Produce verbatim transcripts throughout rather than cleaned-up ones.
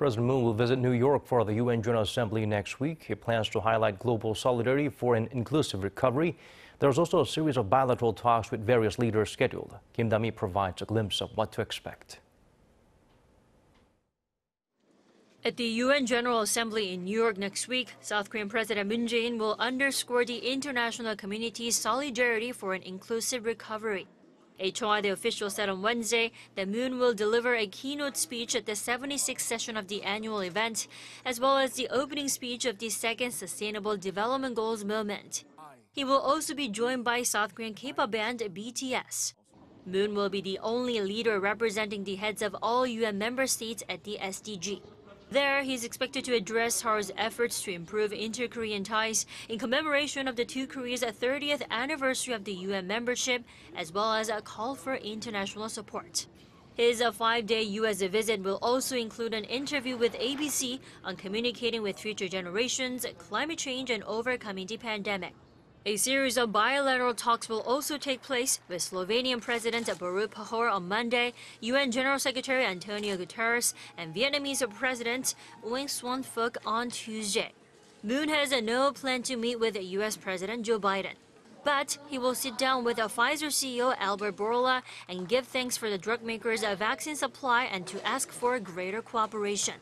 President Moon will visit New York for the U N General Assembly next week. He plans to highlight global solidarity for an inclusive recovery. There's also a series of bilateral talks with various leaders scheduled. Kim Da-mi provides a glimpse of what to expect. At the U N General Assembly in New York next week, South Korean President Moon Jae-in will underscore the international community's solidarity for an inclusive recovery. A Cheong Wa Dae official said on Wednesday that Moon will deliver a keynote speech at the seventy-sixth session of the annual event, as well as the opening speech of the second Sustainable Development Goals movement. He will also be joined by South Korean K-pop band B T S. Moon will be the only leader representing the heads of all U N member states at the S D G. There, he is expected to address Seoul's efforts to improve inter-Korean ties in commemoration of the two Koreas' thirtieth anniversary of the U N membership, as well as a call for international support. His five-day U S visit will also include an interview with A B C on communicating with future generations, climate change, and overcoming the pandemic. A series of bilateral talks will also take place with Slovenian President Borut Pahor on Monday, U N General Secretary Antonio Guterres, and Vietnamese President Nguyen Xuan Phuc on Tuesday. Moon has no plan to meet with U S President Joe Biden, but he will sit down with Pfizer C E O Albert Bourla and give thanks for the drug maker's vaccine supply and to ask for greater cooperation.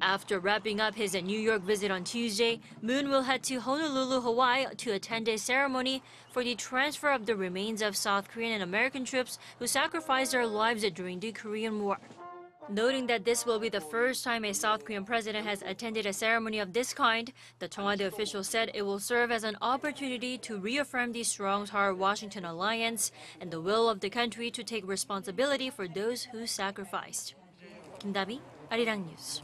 After wrapping up his New York visit on Tuesday, Moon will head to Honolulu, Hawaii to attend a ceremony for the transfer of the remains of South Korean and American troops who sacrificed their lives during the Korean War. Noting that this will be the first time a South Korean president has attended a ceremony of this kind, the Cheong Wa Dae official said it will serve as an opportunity to reaffirm the strong Seoul-Washington alliance and the will of the country to take responsibility for those who sacrificed. Kim Da-mi, Arirang News.